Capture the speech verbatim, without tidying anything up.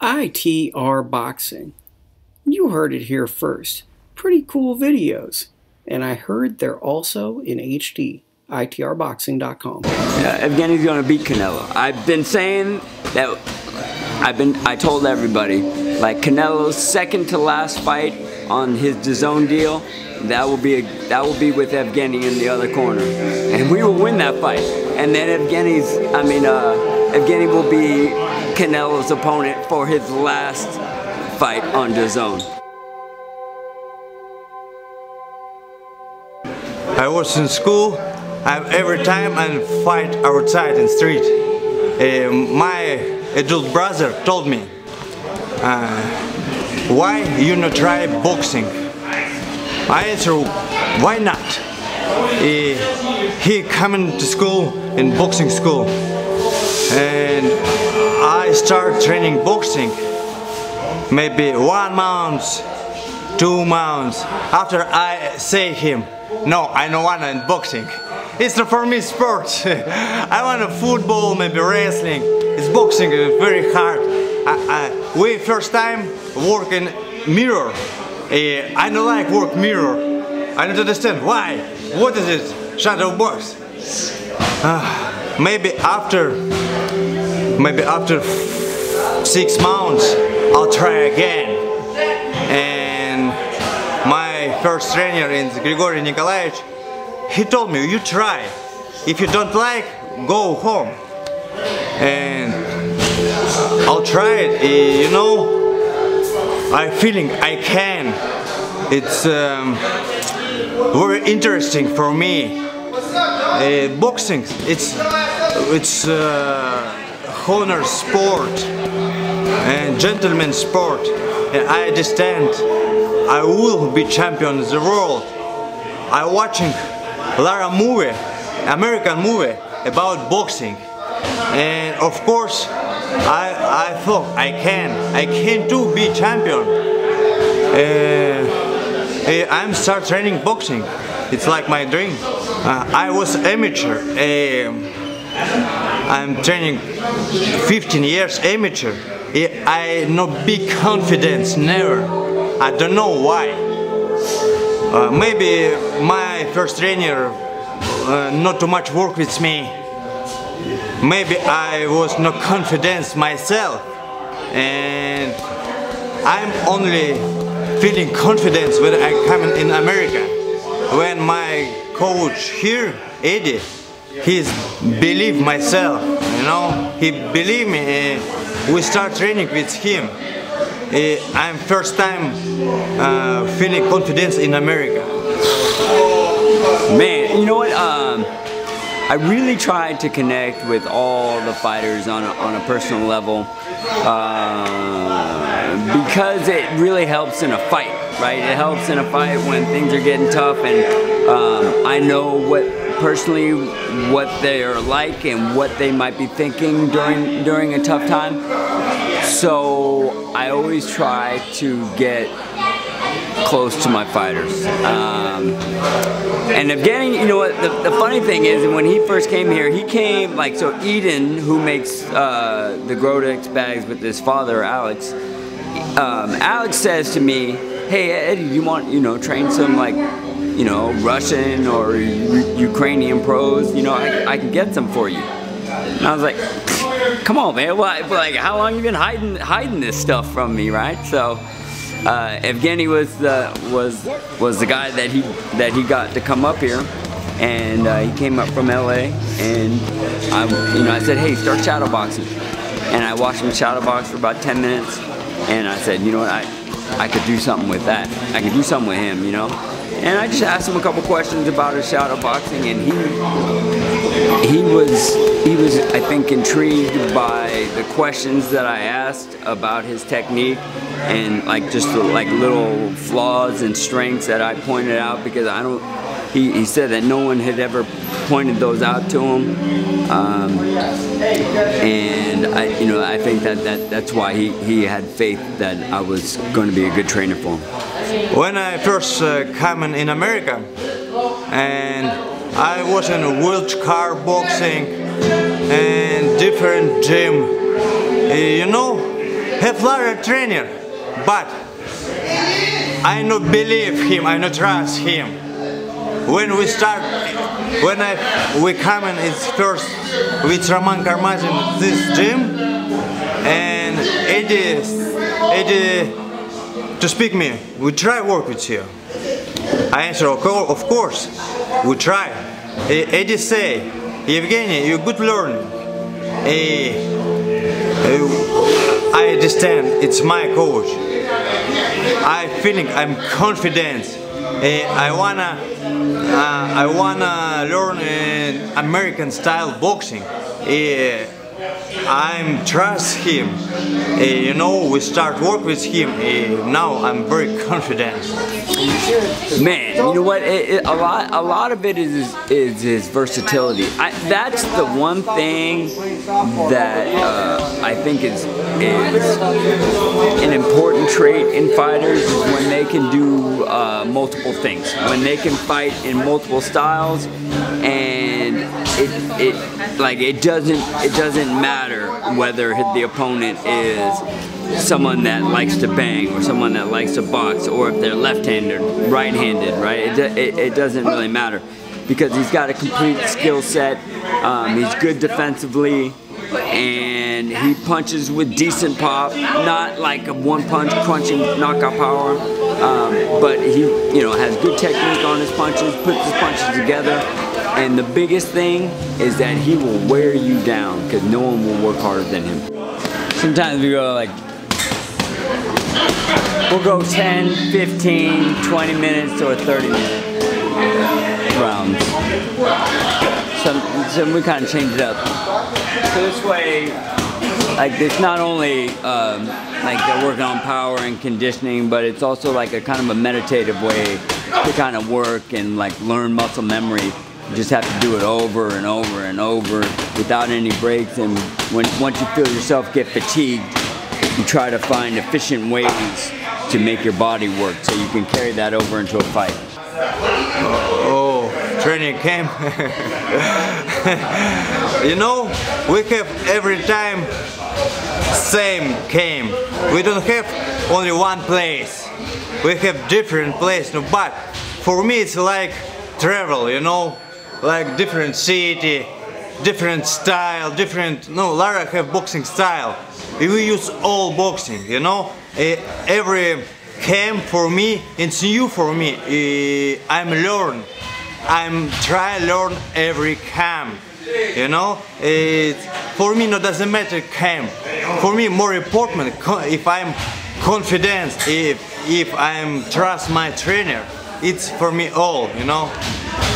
I T R Boxing. You heard it here first. Pretty cool videos. And I heard they're also in H D. I T R Boxing dot com. Uh, Evgeny's gonna beat Canelo. I've been saying that. I've been. I told everybody, like, Canelo's second to last fight on his DAZN deal, that will be a, that will be with Evgeny in the other corner, and we will win that fight. And then Evgeny's. I mean, uh, Evgeny will be Canelo's opponent for his last fight on DAZN. I was in school, and every time I fight outside in street. Uh, my adult brother told me, uh, why you not try boxing? I answered, why not? Uh, he coming to school in boxing school, and I start training boxing. Maybe one month, two months after I say him, no, I don't want to boxing. It's not for me sport. I want a football, maybe wrestling. It's boxing is very hard. I, I, we first time work in mirror. Uh, I don't like work mirror. I don't understand why. What is it? Shadow box. Uh, maybe after, maybe after six months, I'll try again. My first trainer is Grigory Nikolayevich. He told me, you try. If you don't like, go home. And I'll try it. You know, I'm feeling I can. It's um, very interesting for me. Uh, boxing, it's it's uh, honor sport and gentleman sport. And I understand. I will be champion of the world. I watching Lara movie, American movie about boxing, and of course I I thought I can, I can too be champion. Uh, I'm start training boxing. It's like my dream. Uh, I was amateur. Um, I'm training fifteen years amateur. I not big confidence never. I don't know why. Uh, maybe my first trainer uh, not too much work with me. Maybe I was not confident myself, and I'm only feeling confidence when I come in America. When my coach here, Eddie, he's believe myself. You know, he believe me. We start training with him. Uh, I'm first time uh, feeling confidence in America. Man, you know what? Um, I really tried to connect with all the fighters on a, on a personal level uh, because it really helps in a fight, right? It helps in a fight when things are getting tough, and um, I know what personally what they are like and what they might be thinking during during a tough time. So I always try to get close to my fighters. Um, and Evgeny, you know what, the, the funny thing is, when he first came here, he came, like, so Eden, who makes uh, the Grodex bags with his father, Alex, um, Alex says to me, hey, Eddie, you want, you know, train some, like, you know, Russian or Ukrainian pros, you know, I, I can get some for you. And I was like, come on, man! Well, like, how long you been hiding hiding this stuff from me, right? So, uh, Evgeny was the was was the guy that he that he got to come up here, and uh, he came up from L A. And I, you know, I said, hey, start shadow boxing, and I watched him shadow box for about ten minutes, and I said, you know what, I I could do something with that. I could do something with him, you know. And I just asked him a couple questions about his shadow boxing, and he he was he was I think intrigued by the questions that I asked about his technique, and like just the, like little flaws and strengths that I pointed out, because I don't. He, he said that no one had ever pointed those out to him, um, and I you know I think that that that's why he he had faith that I was going to be a good trainer for him. When I first uh, came in America, and I was in Wild Card boxing and different gym, uh, you know, have Lara trainer, but I not believe him, I not trust him. When we start, when I, we come in it's first with Roman Karmazin this gym, and Eddie, Eddie to speak me, we try work with you. I answer, of course, we try. Eddie say, Evgeny, you good learning. I understand, it's my coach. I feeling, I'm confident. I wanna, I wanna learn American style boxing. I'm trust him. Uh, you know, we start work with him. Uh, now I'm very confident. Man, you know what? It, it, a lot, a lot of it is is his versatility. I, that's the one thing that uh, I think is is an important trait in fighters is when they can do uh, multiple things. When they can fight in multiple styles, and it it like it doesn't it doesn't matter whether the opponent is someone that likes to bang or someone that likes to box or if they're left-handed, right-handed, right? It, it, it doesn't really matter because he's got a complete skill set, um, he's good defensively, and he punches with decent pop, not like a one-punch punching knockout power, um, but he you know has good technique on his punches, puts his punches together. And the biggest thing is that he will wear you down because no one will work harder than him. Sometimes we go like, we'll go ten, fifteen, twenty minutes or thirty minute rounds. So, so we kind of change it up. So this way, like it's not only um, like they're working on power and conditioning, but it's also like a kind of a meditative way to kind of work and like learn muscle memory. You just have to do it over and over and over without any breaks, and when, once you feel yourself get fatigued, you try to find efficient ways to make your body work so you can carry that over into a fight. Oh, oh training camp. You know, we have every time same camp. We don't have only one place. We have different places, but for me it's like travel, you know. Like different city, different style, different, no, Lara have boxing style. We use all boxing, you know. Every camp for me, it's new for me. I'm learn, I'm try learn every camp, you know. It, for me, no doesn't matter camp. For me, more important, if I'm confident, if, if I'm trust my trainer, it's for me all, you know.